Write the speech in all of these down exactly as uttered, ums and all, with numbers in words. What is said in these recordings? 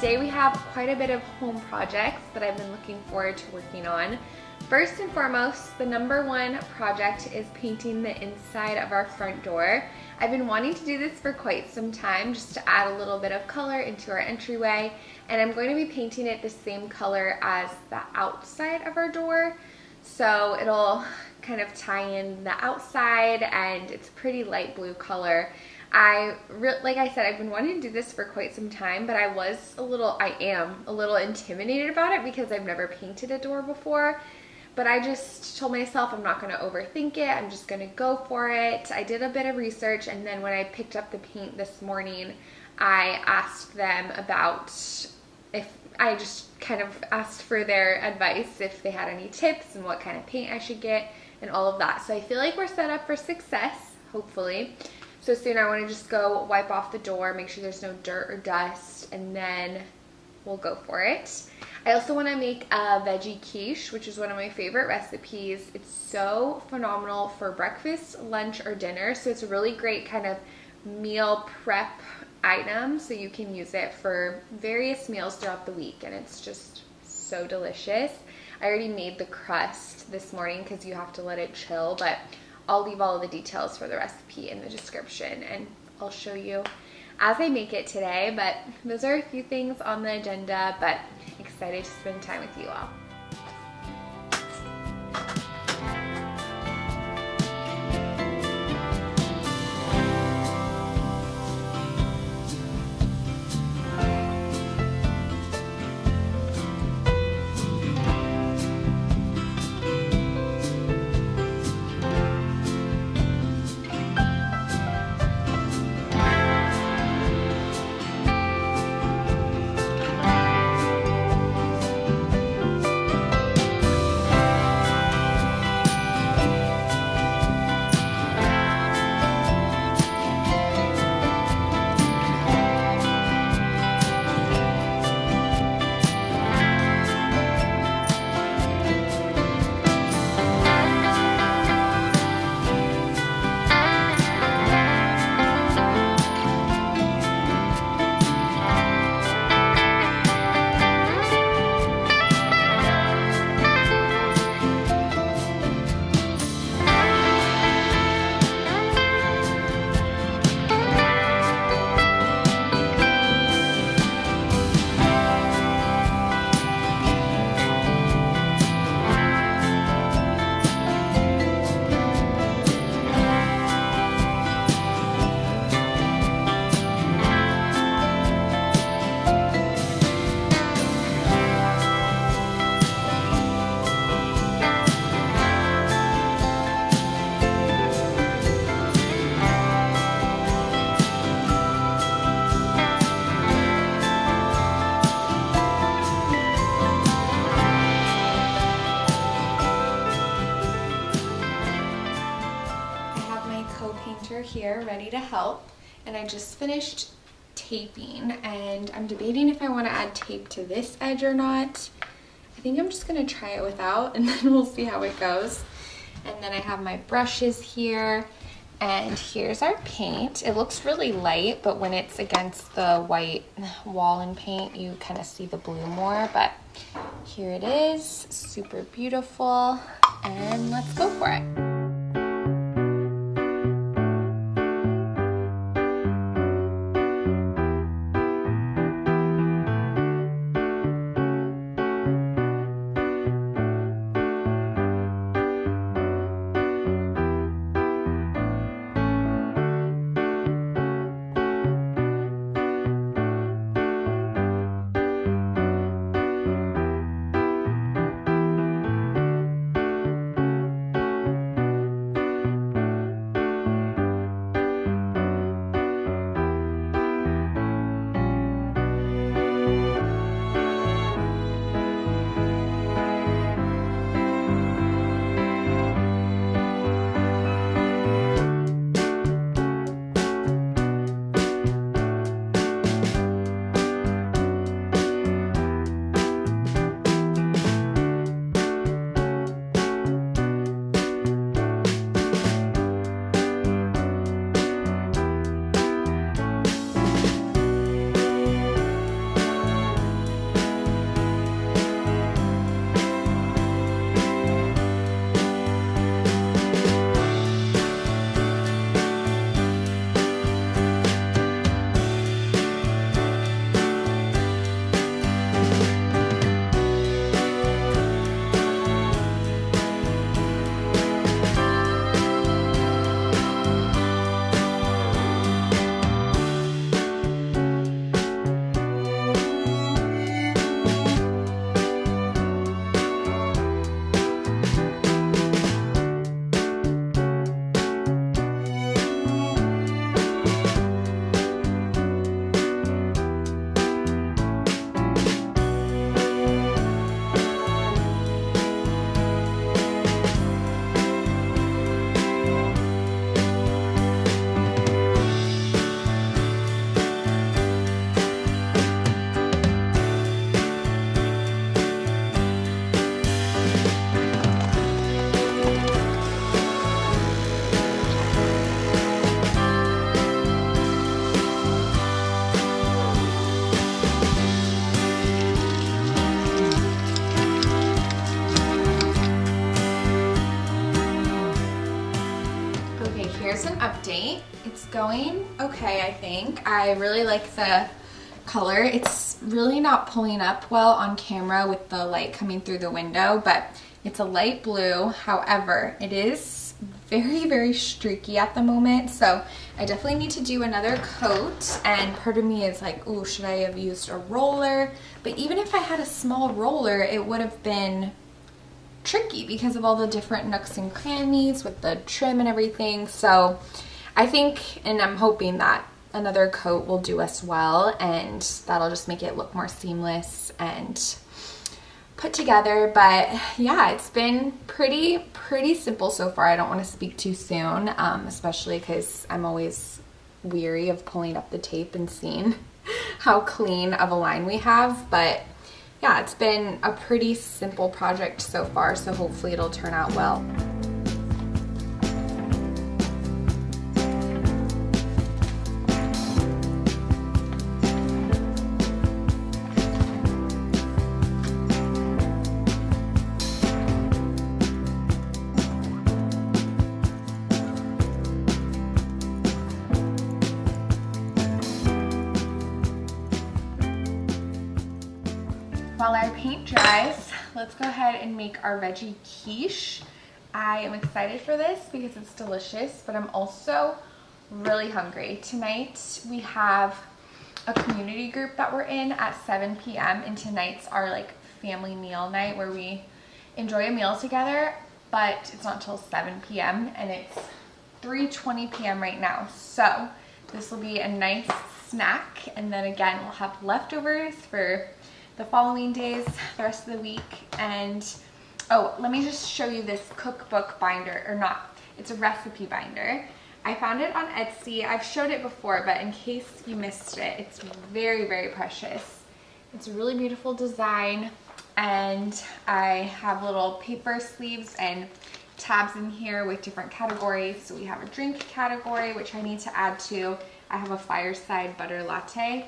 today we have quite a bit of home projects that I've been looking forward to working on. First and foremost, the number one project is painting the inside of our front door. I've been wanting to do this for quite some time, just to add a little bit of color into our entryway, and I'm going to be painting it the same color as the outside of our door, so it'll kind of tie in the outside, and it's a pretty light blue color. I, like I said, I've been wanting to do this for quite some time, but I was a little, I am a little intimidated about it because I've never painted a door before. But I just told myself I'm not going to overthink it, I'm just going to go for it. I did a bit of research, and then when I picked up the paint this morning, I asked them about if, I just kind of asked for their advice, if they had any tips and what kind of paint I should get and all of that. So I feel like we're set up for success, hopefully. So soon I want to just go wipe off the door, make sure there's no dirt or dust, and then we'll go for it. I also want to make a veggie quiche, which is one of my favorite recipes. It's so phenomenal for breakfast, lunch, or dinner. So it's a really great kind of meal prep item. So you can use it for various meals throughout the week, and it's just so delicious. I already made the crust this morning because you have to let it chill, but I'll leave all of the details for the recipe in the description, and I'll show you as I make it today. But those are a few things on the agenda, but excited to spend time with you all. Here ready to help, and I just finished taping, and I'm debating if I want to add tape to this edge or not. I think I'm just going to try it without, and then we'll see how it goes. And then I have my brushes here, and here's our paint. It looks really light, but when it's against the white wall and paint, you kind of see the blue more, but here it is, super beautiful, and let's go for it. me. It's going okay, I think. I really like the color. It's really not pulling up well on camera with the light coming through the window, but it's a light blue. However, it is very, very streaky at the moment, so I definitely need to do another coat. And part of me is like, oh, should I have used a roller? But even if I had a small roller, it would have been tricky because of all the different nooks and crannies with the trim and everything. So I think, and I'm hoping that another coat will do us well, and that'll just make it look more seamless and put together. But yeah, it's been pretty pretty simple so far. I don't want to speak too soon, um, especially because I'm always weary of pulling up the tape and seeing how clean of a line we have. But yeah, it's been a pretty simple project so far, so hopefully it'll turn out well. While our paint dries, let's go ahead and make our veggie quiche. I am excited for this because it's delicious, but I'm also really hungry. Tonight we have a community group that we're in at seven p m and tonight's our like family meal night where we enjoy a meal together, but it's not till seven p m and it's three twenty p m right now. So this will be a nice snack, and then again we'll have leftovers for the following days, the rest of the week. And oh, let me just show you this cookbook binder, or not, it's a recipe binder. I found it on Etsy. I've showed it before, but in case you missed it, it's very, very precious. It's a really beautiful design, and I have little paper sleeves and tabs in here with different categories. So we have a drink category, which I need to add to. I have a fireside butter latte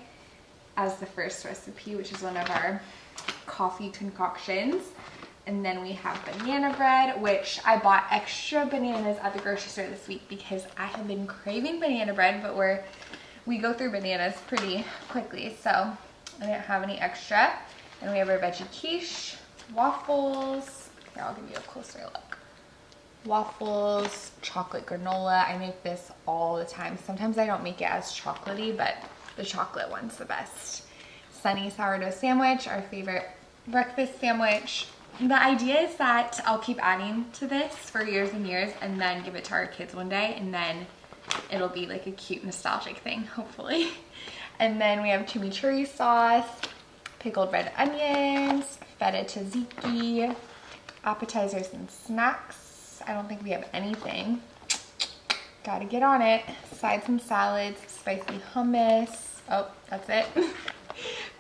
as the first recipe, which is one of our coffee concoctions. And then we have banana bread, which I bought extra bananas at the grocery store this week because I have been craving banana bread, but we're, we go through bananas pretty quickly, so I didn't have any extra. And we have our veggie quiche, waffles. Here, I'll give you a closer look. Waffles, chocolate granola. I make this all the time. Sometimes I don't make it as chocolatey, but the chocolate one's the best. Sunny sourdough sandwich, our favorite breakfast sandwich. The idea is that I'll keep adding to this for years and years, and then give it to our kids one day, and then it'll be like a cute nostalgic thing, hopefully. And then we have chimichurri sauce, pickled red onions, feta tzatziki, appetizers and snacks. I don't think we have anything. Gotta get on it. Sides and salads, spicy hummus. Oh, that's it.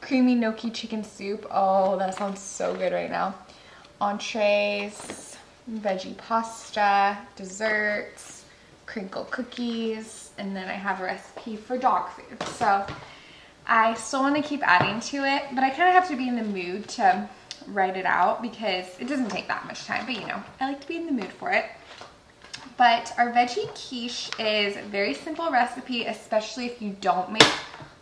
Creamy gnocchi chicken soup. Oh, that sounds so good right now. Entrees, veggie pasta, desserts, crinkle cookies, and then I have a recipe for dog food. So I still want to keep adding to it, but I kind of have to be in the mood to write it out because it doesn't take that much time, but you know, I like to be in the mood for it. But our veggie quiche is a very simple recipe, especially if you don't make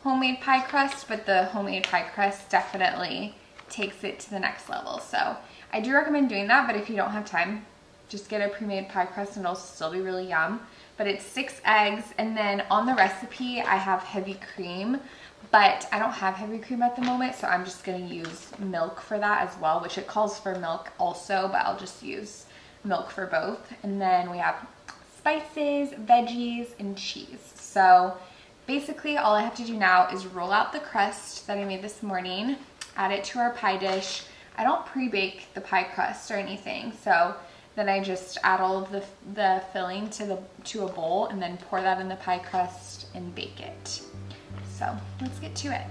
homemade pie crust, but the homemade pie crust definitely takes it to the next level. So I do recommend doing that, but if you don't have time, just get a pre-made pie crust and it'll still be really yum. But it's six eggs, and then on the recipe I have heavy cream, but I don't have heavy cream at the moment, so I'm just gonna use milk for that as well, which it calls for milk also, but I'll just use milk for both. And then we have spices, veggies, and cheese. So basically, all I have to do now is roll out the crust that I made this morning, add it to our pie dish. I don't pre-bake the pie crust or anything, so then I just add all of the, the filling to, the, to a bowl and then pour that in the pie crust and bake it. So let's get to it.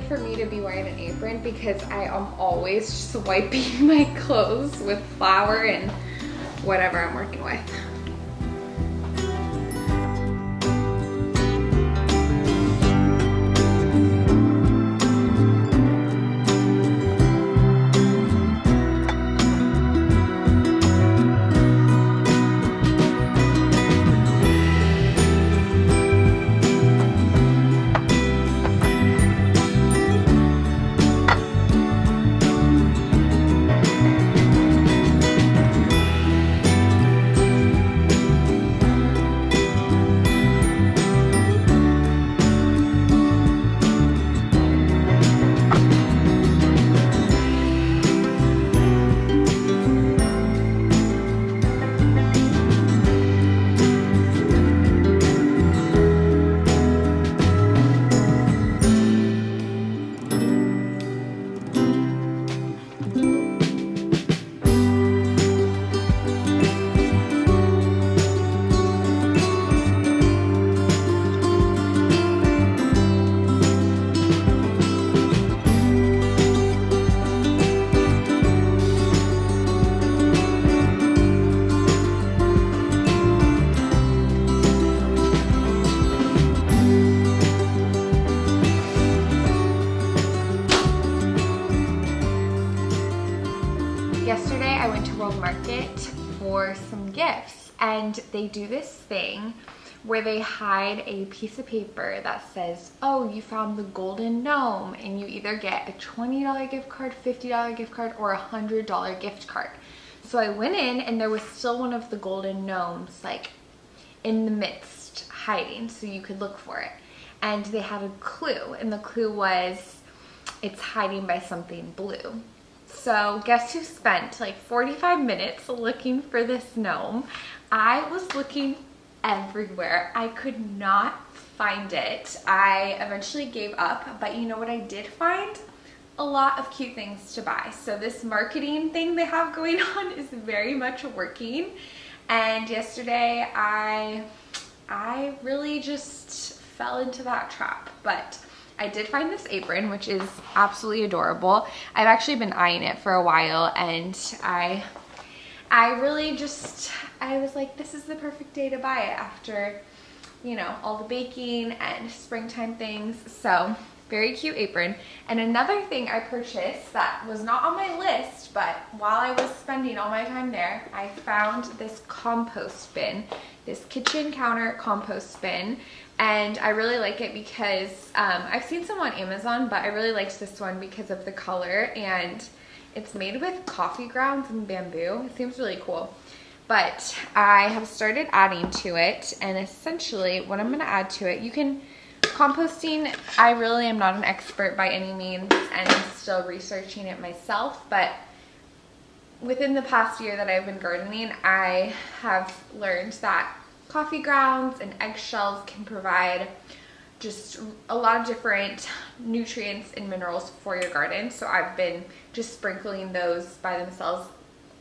hard for me to be wearing an apron because I am always swiping my clothes with flour and whatever I'm working with. Yesterday I went to World Market for some gifts, and they do this thing where they hide a piece of paper that says, oh, you found the golden gnome, and you either get a twenty dollar gift card, fifty dollar gift card, or a one hundred dollar gift card. So I went in and there was still one of the golden gnomes like in the midst hiding, so you could look for it. And they had a clue, and the clue was it's hiding by something blue. So guess who spent like forty-five minutes looking for this gnome? I was looking everywhere. I could not find it. I eventually gave up, but you know what I did find? A lot of cute things to buy. So this marketing thing they have going on is very much working. And yesterday I, I really just fell into that trap, but I did find this apron, which is absolutely adorable. I've actually been eyeing it for a while, and I I really just, I was like, this is the perfect day to buy it after, you know, all the baking and springtime things. So very cute apron. And another thing I purchased that was not on my list, but while I was spending all my time there, I found this compost bin, this kitchen counter compost bin. And I really like it because um, I've seen some on Amazon, but I really liked this one because of the color, and it's made with coffee grounds and bamboo. It seems really cool. But I have started adding to it, and essentially what I'm going to add to it, you can, composting, I really am not an expert by any means, and I'm still researching it myself, but within the past year that I've been gardening, I have learned that coffee grounds and eggshells can provide just a lot of different nutrients and minerals for your garden. So I've been just sprinkling those by themselves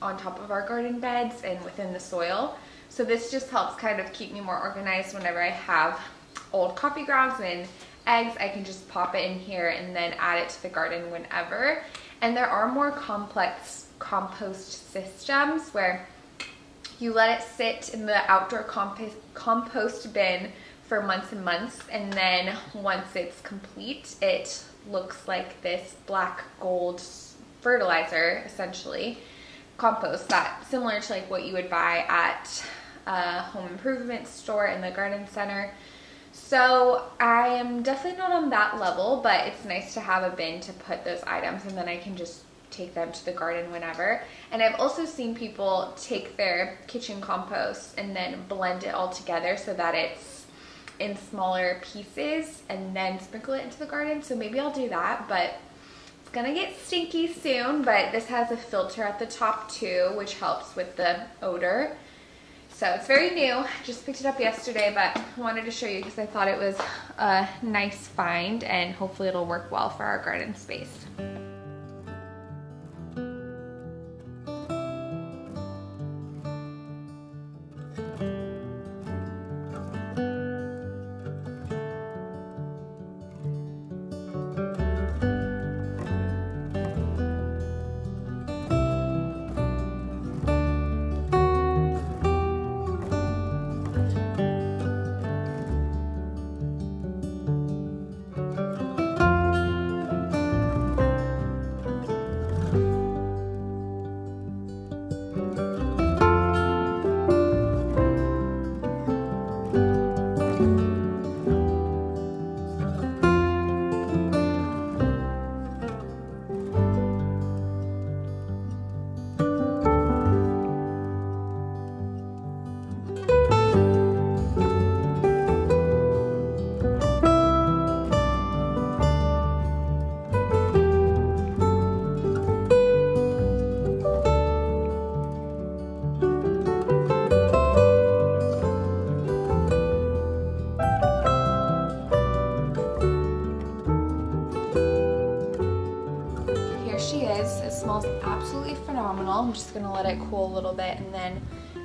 on top of our garden beds and within the soil. So this just helps kind of keep me more organized. Whenever I have old coffee grounds and eggs, I can just pop it in here and then add it to the garden whenever. And there are more complex compost systems where you let it sit in the outdoor compost compost bin for months and months, and then once it's complete, it looks like this black gold fertilizer, essentially, compost that similar to like what you would buy at a home improvement store in the garden center. So I am definitely not on that level, but it's nice to have a bin to put those items, and then I can just take them to the garden whenever. And I've also seen people take their kitchen compost and then blend it all together so that it's in smaller pieces and then sprinkle it into the garden. So maybe I'll do that, but it's gonna get stinky soon. But this has a filter at the top too, which helps with the odor. So it's very new, just picked it up yesterday, but I wanted to show you because I thought it was a nice find, and hopefully it'll work well for our garden space. smells absolutely phenomenal. I'm just gonna let it cool a little bit and then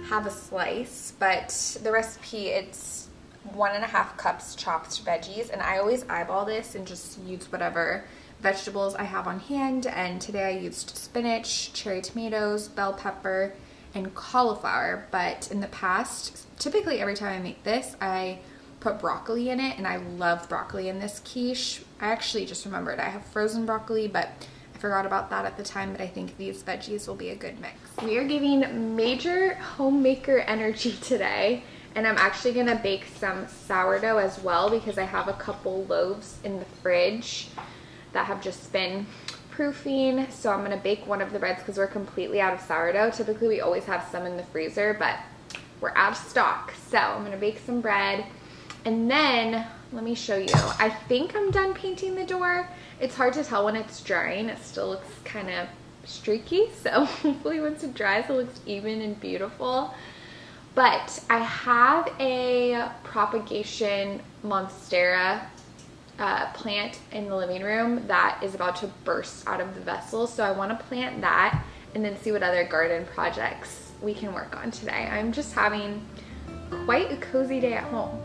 have a slice. But the recipe, it's one and a half cups chopped veggies, and I always eyeball this and just use whatever vegetables I have on hand, and today I used spinach, cherry tomatoes, bell pepper, and cauliflower. But in the past, typically every time I make this, I put broccoli in it, and I love broccoli in this quiche. I actually just remembered I have frozen broccoli, but I forgot about that at the time, but I think these veggies will be a good mix. We are giving major homemaker energy today, and I'm actually gonna bake some sourdough as well because I have a couple loaves in the fridge that have just been proofing. So I'm gonna bake one of the breads because we're completely out of sourdough. Typically we always have some in the freezer, but we're out of stock. So I'm gonna bake some bread, and then let me show you. I think I'm done painting the door. It's hard to tell when it's drying. It still looks kind of streaky. So hopefully once it dries, it looks even and beautiful. But I have a propagation Monstera Uh, plant in the living room that is about to burst out of the vessel, so I want to plant that and then see what other garden projects we can work on today. I'm just having quite a cozy day at home.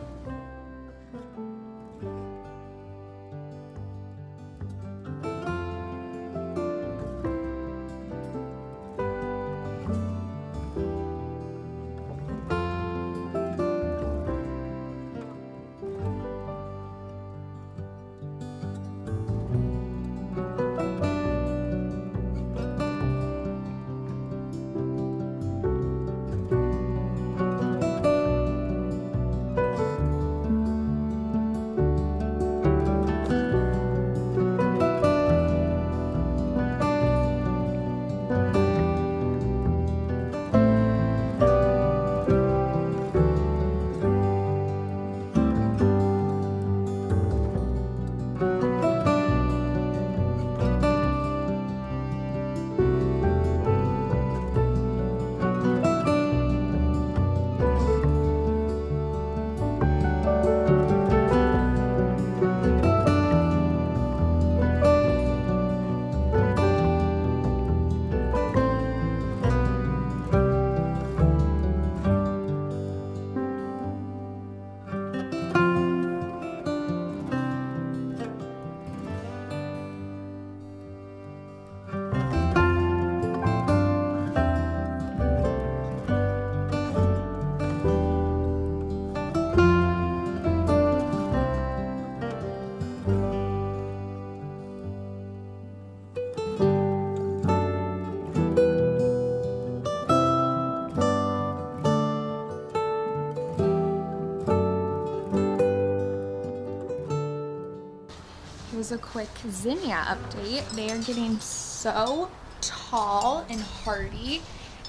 A quick zinnia update. They are getting so tall and hardy,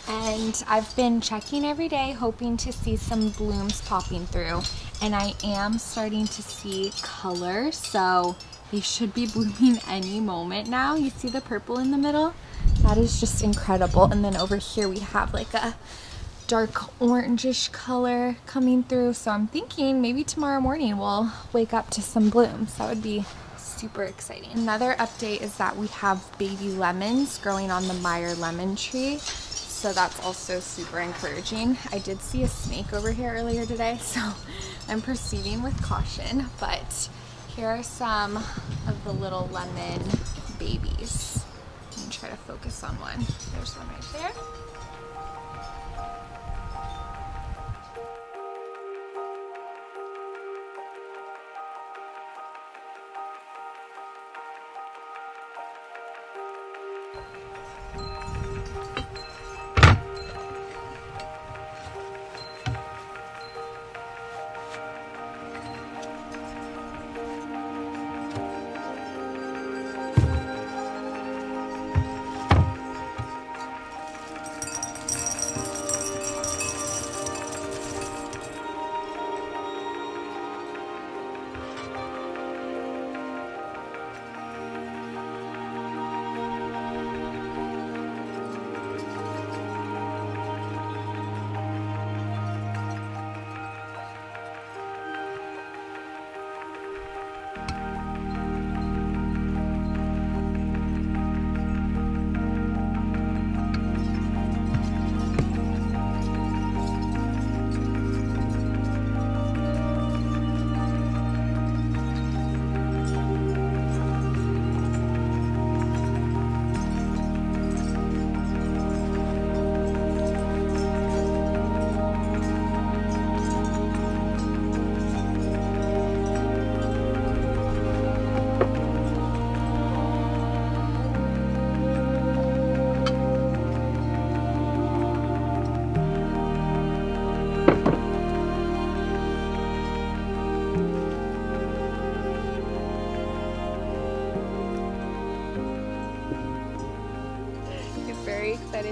and I've been checking every day hoping to see some blooms popping through, and I am starting to see color, so they should be blooming any moment now. You see the purple in the middle? That is just incredible. And then over here we have like a dark orangish color coming through, so I'm thinking maybe tomorrow morning we'll wake up to some blooms. That would be super exciting. Another update is that we have baby lemons growing on the Meyer lemon tree, so that's also super encouraging. I did see a snake over here earlier today, so I'm proceeding with caution, but here are some of the little lemon babies. Let me try to focus on one. There's one right there.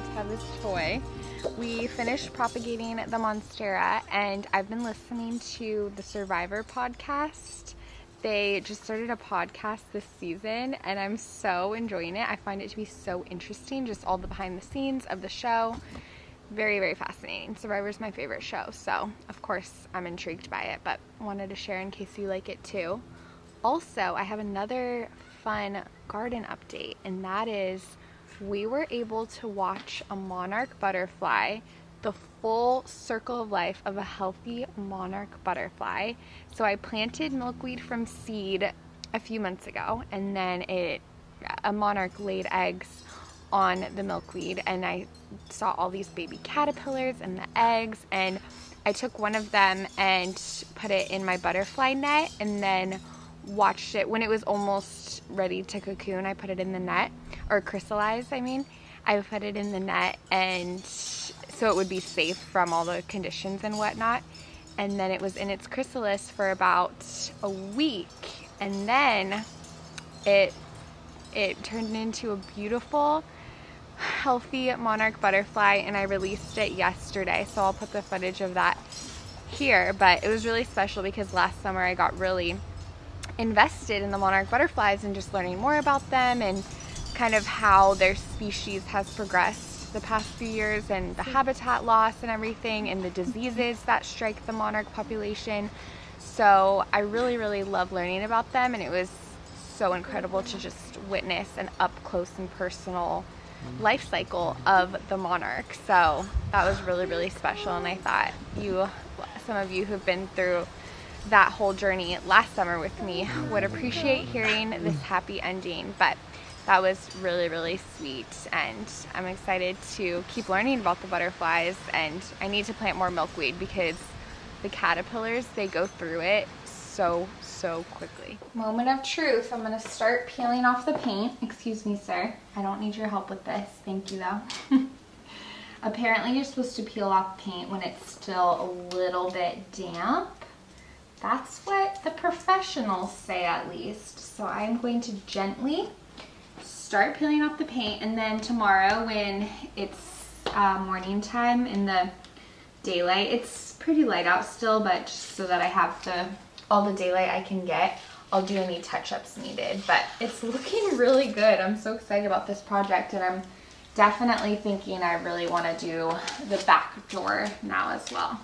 kids have this toy. We finished propagating the Monstera, and I've been listening to the Survivor podcast. They just started a podcast this season, and I'm so enjoying it. I find it to be so interesting, just all the behind the scenes of the show. Very, very fascinating. Survivor's my favorite show, so of course I'm intrigued by it, but wanted to share in case you like it too. Also, I have another fun garden update, and that is we were able to watch a monarch butterfly, the full circle of life of a healthy monarch butterfly. So I planted milkweed from seed a few months ago, and then it a monarch laid eggs on the milkweed, and I saw all these baby caterpillars and the eggs, and I took one of them and put it in my butterfly net, and then watched it when it was almost ready to cocoon. I put it in the net, or crystallize, I mean. I put it in the net, and so it would be safe from all the conditions and whatnot. And then it was in its chrysalis for about a week, and then it it turned into a beautiful, healthy monarch butterfly, and I released it yesterday. So I'll put the footage of that here. But it was really special because last summer I got really invested in the monarch butterflies and just learning more about them and kind of how their species has progressed the past few years, and the habitat loss and everything, and the diseases that strike the monarch population. So I really, really love learning about them, and it was so incredible to just witness an up close and personal life cycle of the monarch. So that was really, really special, and I thought you, some of you who've been through that whole journey last summer with me, would appreciate hearing this happy ending. But that was really, really sweet, and I'm excited to keep learning about the butterflies, and I need to plant more milkweed because the caterpillars, they go through it so, so quickly. Moment of truth. I'm gonna start peeling off the paint. Excuse me, sir. I don't need your help with this. Thank you, though. Apparently you're supposed to peel off paint when it's still a little bit damp. That's what the professionals say, at least. So I'm going to gently start peeling off the paint, and then tomorrow when it's uh, morning time in the daylight, it's pretty light out still, but just so that I have the all the daylight I can get, I'll do any touch-ups needed. But it's looking really good. I'm so excited about this project, and I'm definitely thinking I really want to do the back door now as well.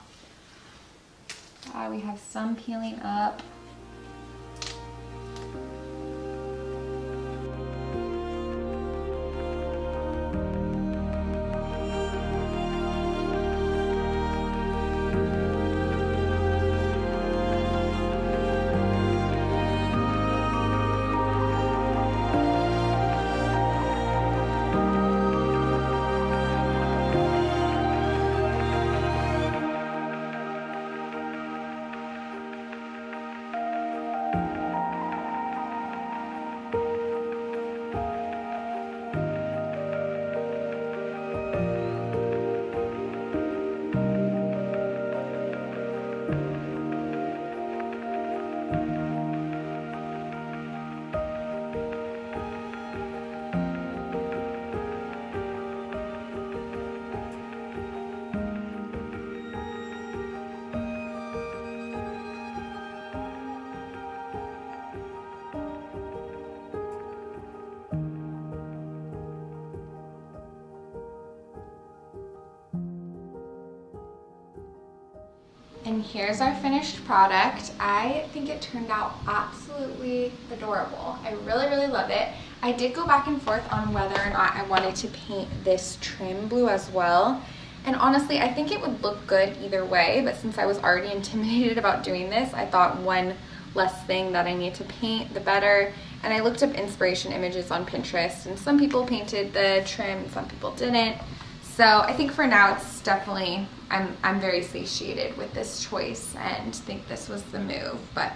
Uh, we have some peeling up. And here's our finished product. I think it turned out absolutely adorable. I really, really love it. I did go back and forth on whether or not I wanted to paint this trim blue as well. And honestly, I think it would look good either way, but since I was already intimidated about doing this, I thought one less thing that I need to paint, the better. And I looked up inspiration images on Pinterest, and some people painted the trim, some people didn't. So I think for now it's definitely, I'm, I'm very satiated with this choice and think this was the move, but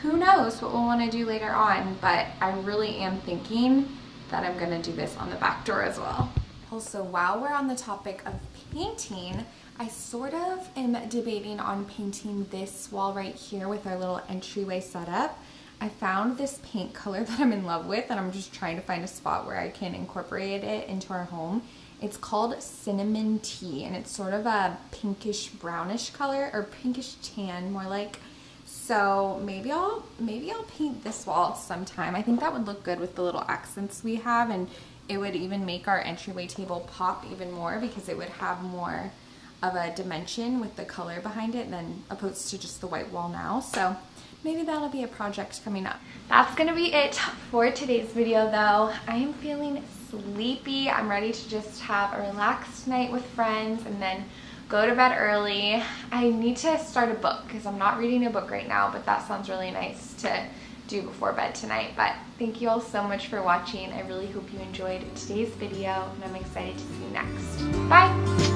who knows what we'll want to do later on. But I really am thinking that I'm going to do this on the back door as well. Also, while we're on the topic of painting, I sort of am debating on painting this wall right here with our little entryway setup. I found this paint color that I'm in love with, and I'm just trying to find a spot where I can incorporate it into our home. It's called cinnamon tea, and it's sort of a pinkish brownish color, or pinkish tan more like. So maybe I'll maybe I'll paint this wall sometime. I think that would look good with the little accents we have, and it would even make our entryway table pop even more because it would have more of a dimension with the color behind it than opposed to just the white wall now. So maybe that'll be a project coming up. That's gonna be it for today's video though. I am feeling sleepy. I'm ready to just have a relaxed night with friends and then go to bed early. I need to start a book because I'm not reading a book right now, but that sounds really nice to do before bed tonight. But thank you all so much for watching. I really hope you enjoyed today's video, and I'm excited to see you next. Bye!